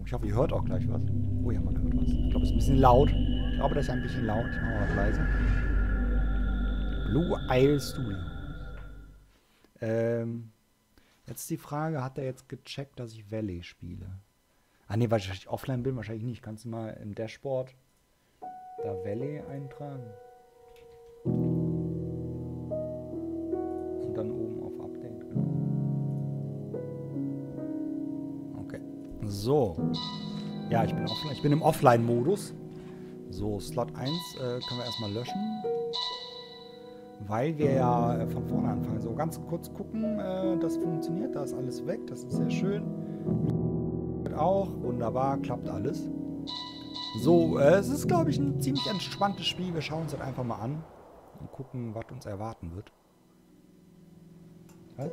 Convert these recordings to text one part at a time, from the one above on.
Umgebung. Ich hoffe, ihr hört auch gleich was. Oh ja, man hört was. Ich glaube, es ist ein bisschen laut. Ich glaube, das ist ein bisschen laut. Ich mache mal was leise. Blue Isle Studios. Jetzt die Frage, hat er jetzt gecheckt, dass ich Valley spiele? Ah ne, weil ich offline bin, wahrscheinlich nicht. Kannst du mal im Dashboard da Valley eintragen? Und dann oben auf Update. Okay. So. Ja, ich bin offline. Ich bin im Offline-Modus. So, Slot 1 können wir erstmal löschen. Weil wir ja von vorne anfangen. So, ganz kurz gucken, das funktioniert, da ist alles weg, das ist sehr schön. Auch, wunderbar, klappt alles. So, es ist, glaube ich, ein ziemlich entspanntes Spiel. Wir schauen uns das einfach mal an und gucken, was uns erwarten wird. Was?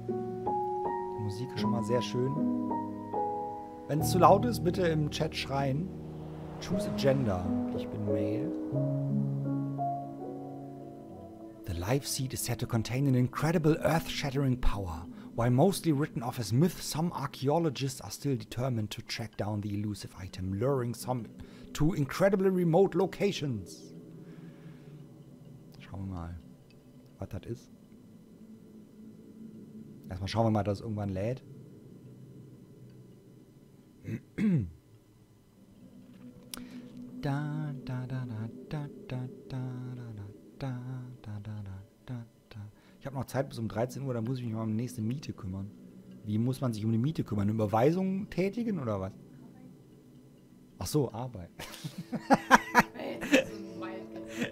Die Musik ist schon mal sehr schön. Wenn es zu laut ist, bitte im Chat schreien. Choose a gender. Ich bin male. The life seed is said to contain an incredible earth-shattering power. While mostly written off as myth, some archaeologists are still determined to track down the elusive item, luring some to incredibly remote locations. Schauen wir mal, was das ist. Erstmal schauen wir mal, dass es irgendwann lädt. Da da da da da da da da da da da. Ich habe noch Zeit bis um 13 Uhr, da muss ich mich mal um die nächste Miete kümmern. Wie muss man sich um die Miete kümmern? Eine Überweisung tätigen oder was? Ach so, Arbeit.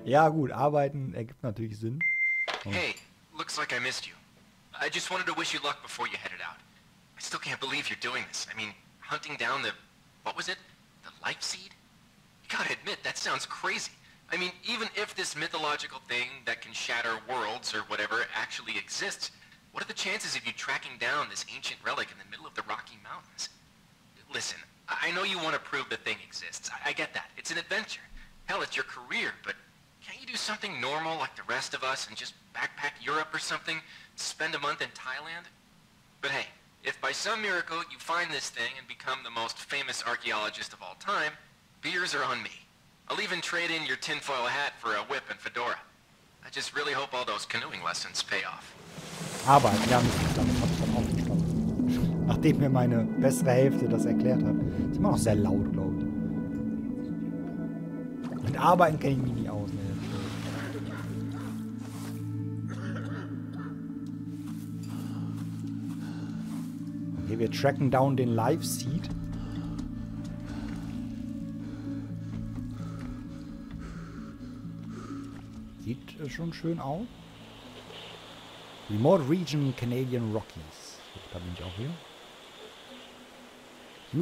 Ja gut, arbeiten ergibt natürlich Sinn. Hey, looks like I missed you. I just wanted to wish you luck before you headed out. I still can't believe you're doing this. I mean, hunting down the, what was it? The life seed? Gotta admit, that sounds crazy. I mean, even if this mythological thing that can shatter worlds or whatever actually exists, what are the chances of you tracking down this ancient relic in the middle of the Rocky Mountains? Listen, I know you want to prove the thing exists. I get that. It's an adventure. Hell, it's your career, but can't you do something normal like the rest of us and just backpack Europe or something? Spend a month in Thailand? But hey, if by some miracle you find this thing and become the most famous archaeologist of all time, beers are on me. I'll even trade in your tinfoil hat for a whip and fedora. I just really hope all those canoeing lessons pay off. Aber ja, damit habe ich dann aufgestanden. Nachdem mir meine bessere Hälfte das erklärt hat. Ist immer noch sehr laut, glaube ich. Mit Arbeiten kenne ich mich nicht aus. Ne? Okay, wir tracken down den Live Seed. Sieht schon schön aus. Remote Region Canadian Rockies. Da bin ich auch hier.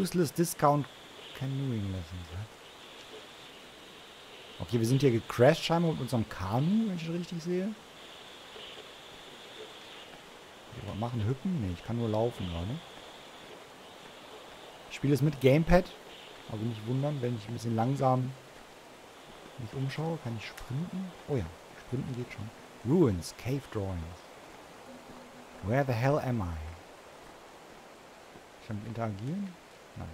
Useless Discount Canoeing Lessons. Okay, wir sind hier gecrashed scheinbar mit unserem Kanu, wenn ich richtig sehe. Wir machen Hüppen? Ne, ich kann nur laufen gerade. Ich spiele es mit Gamepad. Also nicht wundern, wenn ich ein bisschen langsam mich umschaue. Kann ich sprinten? Oh ja, sprinten geht schon. Ruins, Cave Drawings. Where the hell am I? Kann ich interagieren? Nein.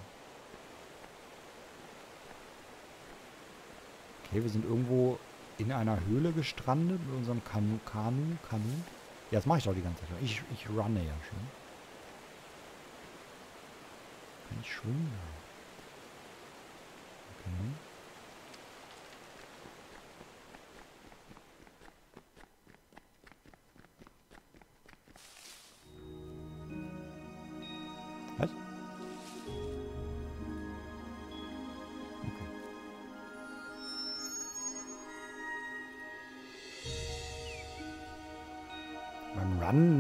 Okay, wir sind irgendwo in einer Höhle gestrandet mit unserem Kanu. Ja, das mache ich doch die ganze Zeit. Ich runne ja schon. Kann ich schwimmen? Okay.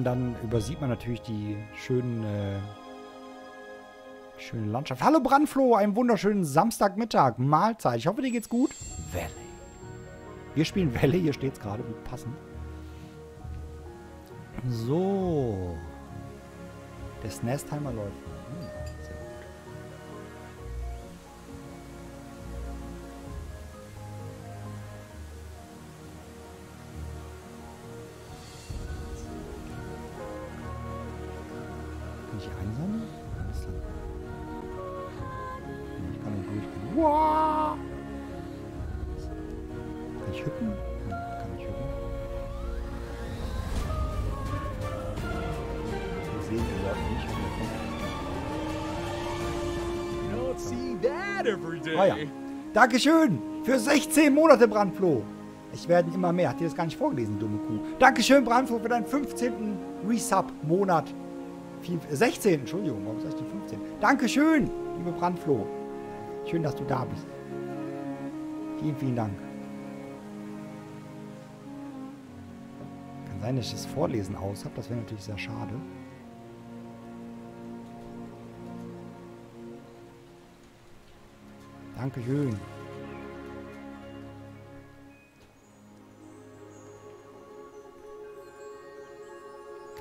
Dann übersieht man natürlich die schöne Landschaft. Hallo Brandflo, einen wunderschönen Samstagmittag, Mahlzeit. Ich hoffe, dir geht's gut. Valley. Wir spielen Valley, hier steht's gerade, gut passend. So. Der Snastimer läuft. Sehr gut. nicht einsam? Ich kann nicht ruhig gehen. Wow! Kann ich hüpfen? Kann ich hüpfen? Ich sehe die Leute nicht. Ah ja. Dankeschön für 16 Monate, Brandfloh. Es werden immer mehr. Hat dir das gar nicht vorgelesen, dumme Kuh. Dankeschön, Brandfloh, für deinen 15. Resub-Monat. 16, Entschuldigung, warum sag ich denn 15? Dankeschön, liebe Brandfloh. Schön, dass du da bist. Vielen, vielen Dank. Kann sein, dass ich das Vorlesen aus habe. Das wäre natürlich sehr schade. Dankeschön.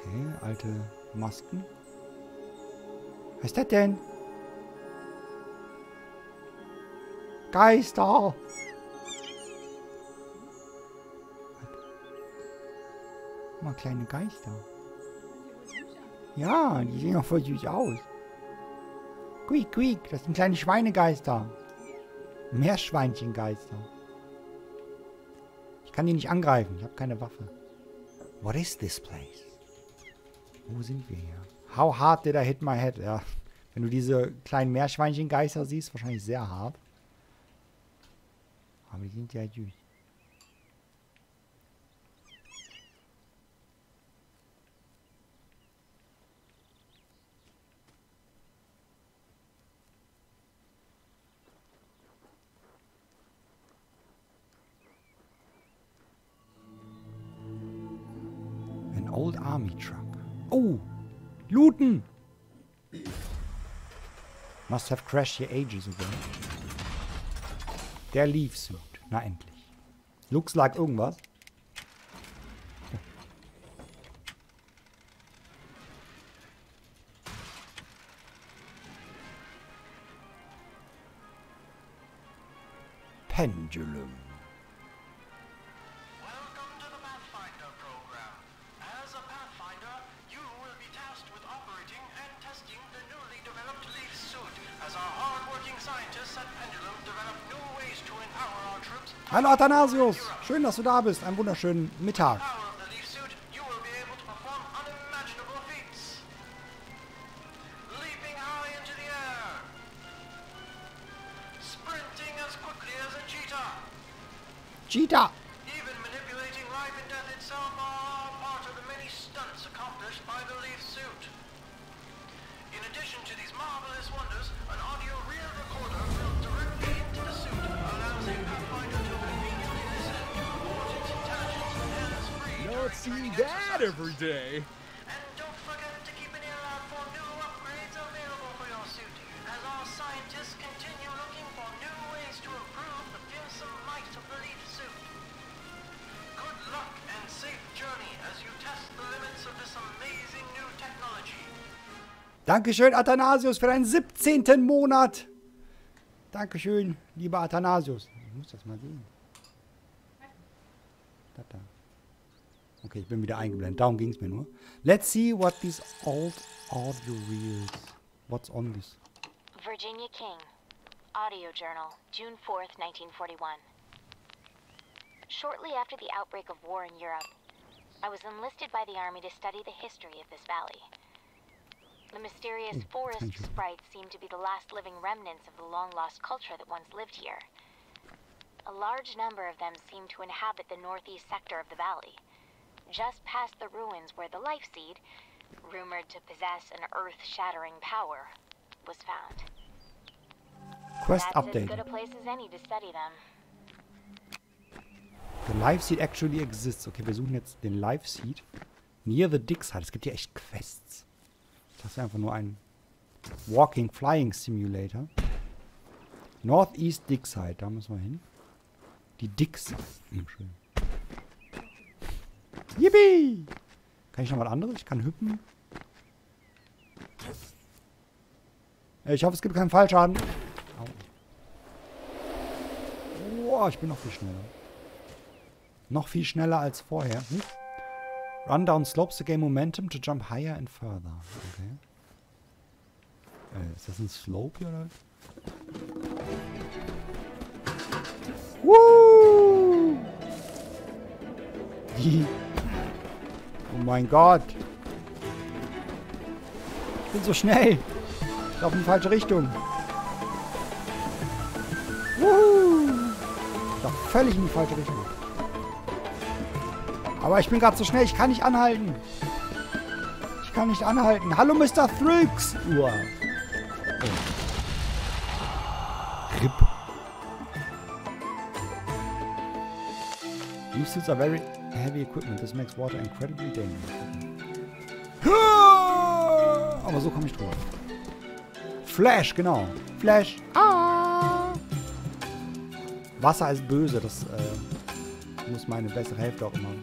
Okay, alte Masken. Was ist das denn? Geister! Mal kleine Geister. Ja, die sehen auch voll süß aus. Quiek, quiek, das sind kleine Schweinegeister. Meerschweinchengeister. Ich kann die nicht angreifen, ich habe keine Waffe. What is this place? Wo sind wir hier? How hard did I hit my head? Ja. Wenn du diese kleinen Meerschweinchengeister siehst, wahrscheinlich sehr hart. Aber die sind ja süß. An old army truck. Oh! Looten! Must have crashed here ages ago. Der Leaf Suit. Na endlich. Looks like irgendwas. Pendulum. Hallo Athanasius, schön, dass du da bist. Einen wunderschönen Mittag. Cheetah! Dankeschön, Athanasius, für deinen 17. Monat. Dankeschön, lieber Athanasius. Ich muss das mal sehen. Okay, ich bin wieder eingeblendet. Darum ging es mir nur. Let's see what these old audio reels. What's on this? Virginia King. Audio Journal. June 4th, 1941. Shortly after the outbreak of war in Europe, I was enlisted by the army to study the history of this valley. The mysterious forest sprites seem to be the last living remnants of the long-lost culture that once lived here. A large number of them seem to inhabit the northeast sector of the valley, just past the ruins where the life seed, rumored to possess an earth-shattering power, was found. Quest update. That's as good a place as any to study them. The life seed actually exists. Okay, wir suchen jetzt den life seed. Near the Dixie. Es gibt hier echt Quests. Das ist einfach nur ein Walking Flying Simulator. Northeast Dixie, da müssen wir hin. Die Dixie. Schön. Yippie! Kann ich noch was anderes? Ich kann hüpfen. Ich hoffe, es gibt keinen Fallschaden. Boah, ich bin noch viel schneller. Noch viel schneller als vorher. Hm? Run down slopes to gain momentum to jump higher and further. Okay. Ist das ein Slope hier oder? Woo! Oh mein Gott! Ich bin so schnell! Ich laufe in die falsche Richtung! Woo! Ich laufe völlig in die falsche Richtung! Aber ich bin gerade so schnell, ich kann nicht anhalten! Ich kann nicht anhalten! Hallo Mr. Thrix! Uah! RIP. These suits are very heavy equipment. This makes water incredibly dangerous. Aber so komme ich drauf. Flash, genau. Flash. Ah. Wasser ist böse. Das muss meine bessere Hälfte auch immer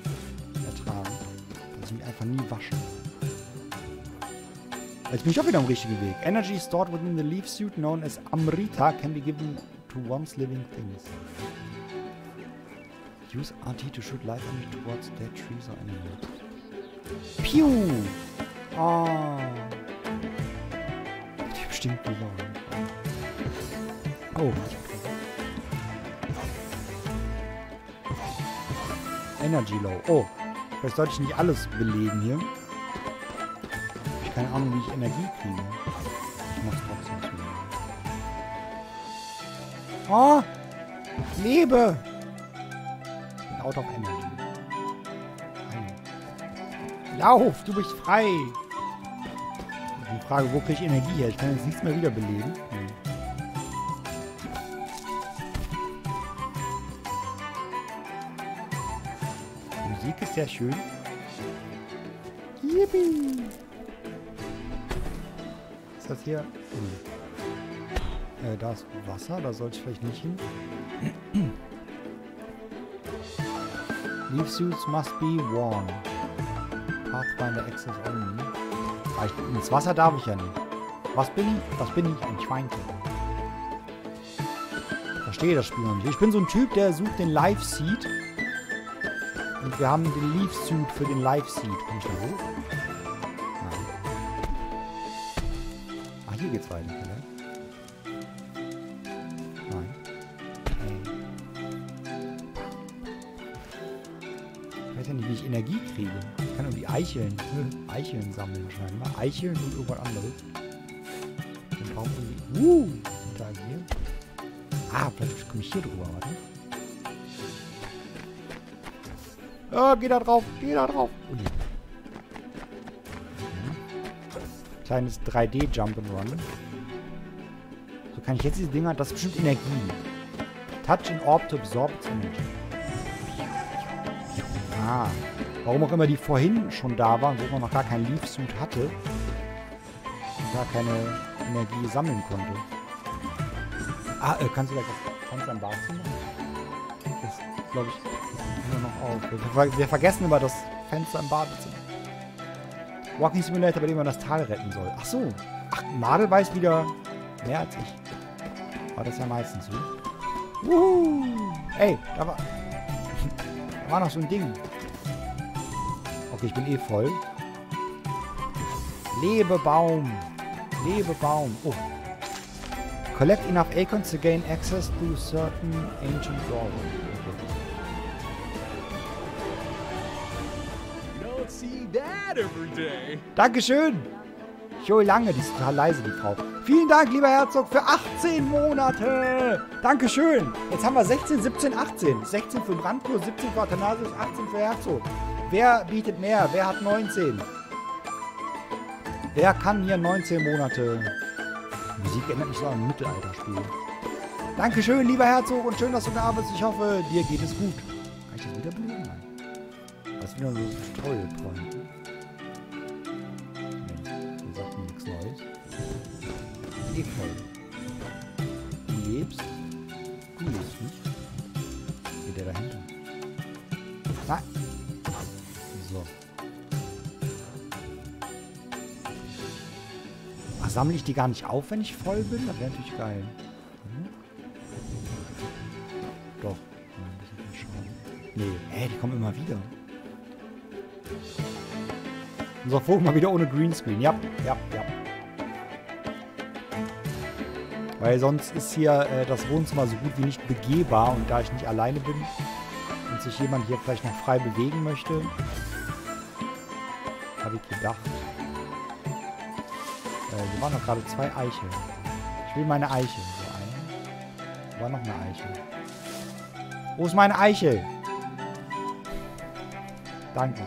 ertragen. Dass ich mich einfach nie wasche. Jetzt bin ich auch wieder am richtigen Weg. Energy stored within the leaf suit known as Amrita can be given to once living things. Use RT to shoot light energy towards dead trees or animals. Piu! Oh. Die bestimmt wieder. Oh. Energy low. Oh. Vielleicht sollte ich nicht alles belegen hier. Ich habe keine Ahnung, wie ich Energie kriege. Ich mach's trotzdem zu. Oh! Ich lebe! Out of Energy. Nein. Lauf! Du bist frei! Die Frage, wo kriege ich Energie her? Ich kann jetzt nichts mehr wiederbeleben. Hm. Die Musik ist sehr schön. Yippie! Das hier? Hm. Da ist Wasser, da sollte ich vielleicht nicht hin. Leaf suits must be worn. Pathfinder access only. Ins Wasser darf ich ja nicht. Was bin ich? Was bin ich? Ein Schweinchen. Ich verstehe das Spiel noch nicht. Ich bin so ein Typ, der sucht den Life Seed. Und wir haben den Leaf Suit für den Life Seed. Komm schon hoch. Hier geht's weiter, oder? Nein. Ich weiß ja nicht, wie ich Energie kriege. Ich kann nur die Eicheln. Eicheln sammeln wahrscheinlich. Eicheln und irgendwas anderes. Dann brauchen wir die. Interagieren. Ah, vielleicht komme ich hier drüber, warte. Oh, geh da drauf, geh da drauf. Okay. Kleines 3D Jump and Run. So kann ich jetzt diese Dinger. Das ist bestimmt Energie. Touch and Orb to absorb Energy. Ah. Warum auch immer die vorhin schon da waren, wo man noch gar keinen Leaf Suit hatte. Und gar keine Energie sammeln konnte. Ah, kannst du da ganz am Warzen machen? Das glaube ich immer noch auf. Wir vergessen immer das Fenster im Badezimmer. Walking Simulator, bei dem man das Tal retten soll. Ach so. Ach, Nadel weiß wieder mehr als ich. War das ja meistens so. Wuhu. Ey, da war noch so ein Ding. Okay, ich bin eh voll. Lebe Baum. Lebe Baum. Oh. Collect enough acorns to gain access to certain ancient doors. Dankeschön! Schon lange, die ist total leise, die Frau. Vielen Dank, lieber Herzog, für 18 Monate! Dankeschön! Jetzt haben wir 16, 17, 18. 16 für Brandko, 17 für Athanasius, 18 für Herzog. Wer bietet mehr? Wer hat 19? Wer kann hier 19 Monate? Die Musik erinnert mich so an ein Mittelalterspiel. Dankeschön, lieber Herzog, und schön, dass du da bist. Ich hoffe, dir geht es gut. Kann ich das wieder belegen? Nein. Das ist wieder so ein Trollpoint. Du lebst nicht. Geht der dahinter? Nein. So. Ach, sammle ich die gar nicht auf, wenn ich voll bin? Das wäre natürlich geil. Hm? Doch. Nee. Hä, die kommen immer wieder. Unser Vogel mal wieder ohne Greenscreen. Ja, ja, ja. Weil sonst ist hier das Wohnzimmer so gut wie nicht begehbar. Und da ich nicht alleine bin und sich jemand hier vielleicht noch frei bewegen möchte, habe ich gedacht. Hier waren noch gerade zwei Eicheln. Ich will meine Eiche. So eine. Da war noch eine Eiche. Wo ist meine Eiche? Danke.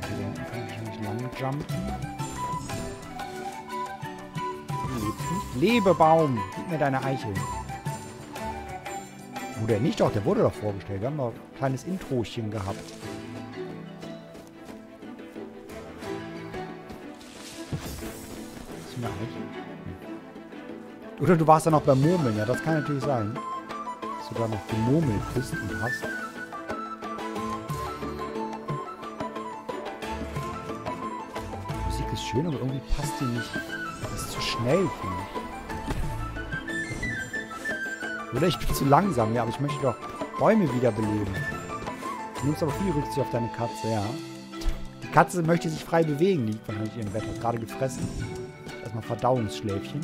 Hier kann ich nicht lang jumpen. Lebe Baum, gib mir deine Eiche. Wurde er nicht doch, der wurde doch vorgestellt. Wir haben doch ein kleines Introchen gehabt. Ist eine Eiche? Oder du warst ja noch beim Murmeln, ja, das kann natürlich sein. Dass du da noch gemurmelt bist und hast. Die Musik ist schön, aber irgendwie passt die nicht. Das ist zu schnell, finde ich. Oder ich bin zu langsam, ja, aber ich möchte doch Bäume wiederbeleben. Du nimmst aber viel Rücksicht auf deine Katze, ja. Die Katze möchte sich frei bewegen, liegt wahrscheinlich im Bett, hat gerade gefressen. Erstmal Verdauungsschläfchen.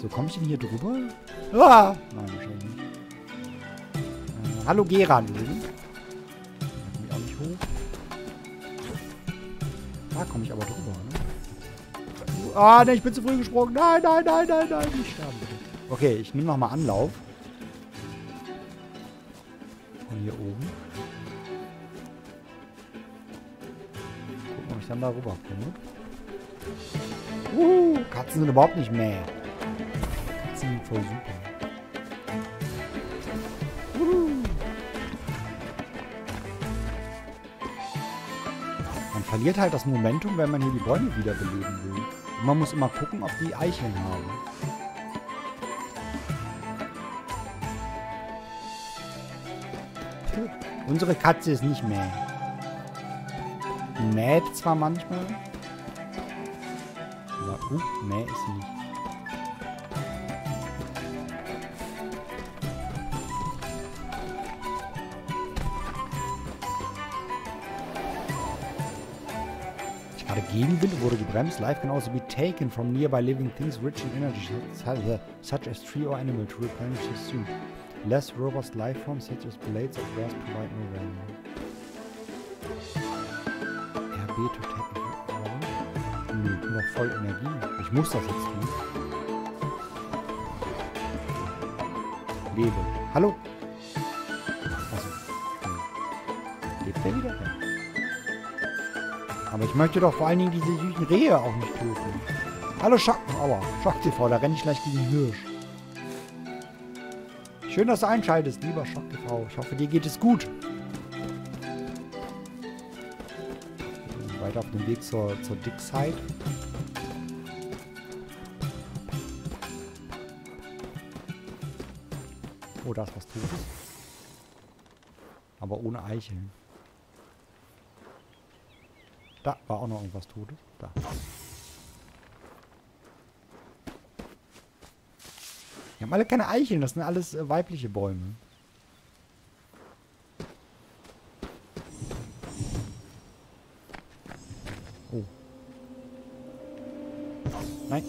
So, komme ich denn hier drüber? Ah! Nein, wahrscheinlich nicht. Hallo Geran, übrigens. Da komme ich auch nicht hoch. Da komme ich aber drüber, ne? Ah, ne, ich bin zu früh gesprungen. Nein, nein, nein, nein, nein. Ich sterbe. Okay, ich nehme nochmal Anlauf. Von hier oben. Gucken, ob ich dann da rüber komme. Katzen sind überhaupt nicht mehr. Katzen sind voll super. Man verliert halt das Momentum, wenn man hier die Bäume wiederbeleben will. Man muss immer gucken, ob die Eicheln haben. Unsere Katze ist nicht mehr. Die mäht zwar manchmal. Aber mäh ist sie nicht. Gegenwind wurde gebremst. Life can also be taken from nearby living things rich in energy, such as tree or animal, to replenish the soon. Less robust life forms, such as blades of grass, provide no value. RB to take me. Ich bin doch voll Energie. Ich muss das jetzt tun. Lebe. Hallo? Achso. Lebt der wieder? Ja. Aber ich möchte doch vor allen Dingen diese süßen Rehe auch nicht töten. Hallo Schacken, aber Schock-TV, da renne ich gleich gegen den Hirsch. Schön, dass du einschaltest, lieber Schock-TV. Ich hoffe, dir geht es gut. Weiter auf dem Weg zur Dixie. Oh, da ist was Totes. Aber ohne Eicheln. Da war auch noch irgendwas Totes. Da. Die haben alle keine Eicheln, das sind alles weibliche Bäume. Oh. Nein.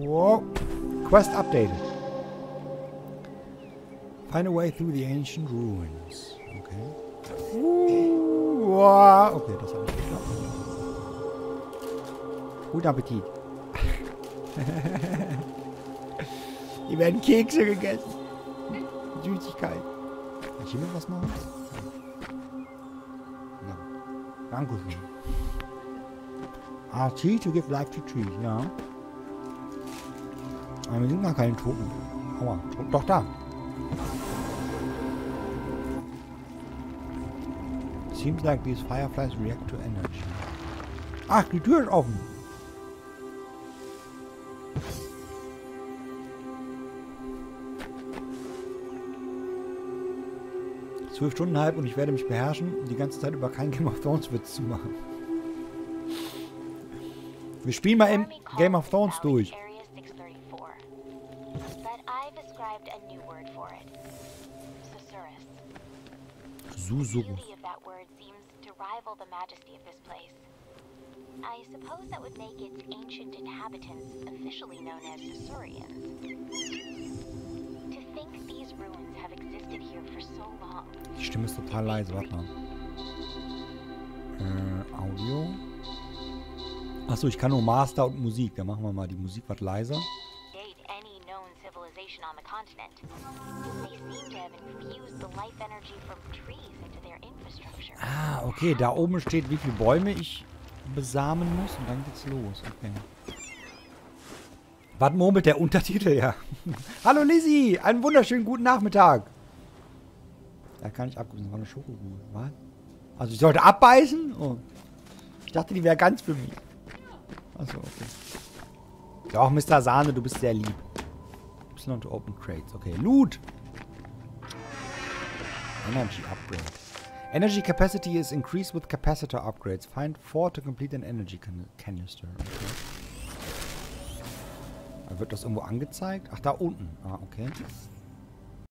Wow. Quest updated. Find a way through the ancient ruins. Okay. Okay, das habe ich geklappt. Guten Appetit. Hier werden Kekse gegessen. Süßigkeit. Kann ich hier noch was machen? Nein. Danke schön. Ah, tree to give life to tree, ja. Aber wir sind gar keinen Toten. Aua, doch da. Seems like these fireflies react to energy. Ach, die Tür ist offen. Zwölf Stunden halb und ich werde mich beherrschen, die ganze Zeit über keinen Game of Thrones Witz zu machen. Wir spielen mal im Game of Thrones durch. Susu. Die Stimme ist total leise, warte mal. Audio. Achso, ich kann nur Master und Musik. Dann machen wir mal die Musik was leiser. Ah, okay. Da oben steht, wie viele Bäume ich besamen muss. Und dann geht's los. Okay. Was murmelt der Untertitel? Ja. Hallo Lizzie! Einen wunderschönen guten Nachmittag. Da kann ich abgeben. Das war eine Schokokugel. Was? Also ich sollte abbeißen? Oh. Ich dachte, die wäre ganz für mich. Achso, okay. Doch, Mr. Sahne, du bist sehr lieb. Y to open crates. Okay, Loot! Energy upgrade. Energy capacity is increased with capacitor upgrades. Find 4 to complete an energy canister. Okay. Wird das irgendwo angezeigt? Ach, da unten. Ah, okay.